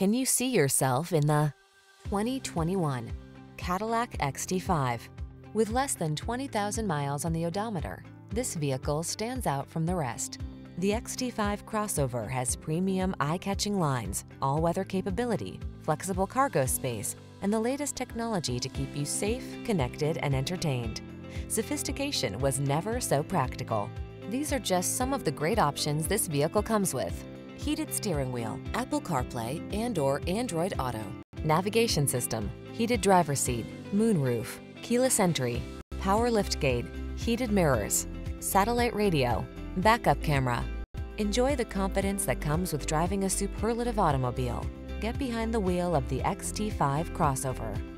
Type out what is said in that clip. Can you see yourself in the 2021 Cadillac XT5? With less than 20,000 miles on the odometer, this vehicle stands out from the rest. The XT5 crossover has premium eye-catching lines, all-weather capability, flexible cargo space, and the latest technology to keep you safe, connected, and entertained. Sophistication was never so practical. These are just some of the great options this vehicle comes with: heated steering wheel, Apple CarPlay and/or Android Auto, navigation system, heated driver's seat, moonroof, keyless entry, power liftgate, heated mirrors, satellite radio, backup camera. Enjoy the confidence that comes with driving a superlative automobile. Get behind the wheel of the XT5 crossover.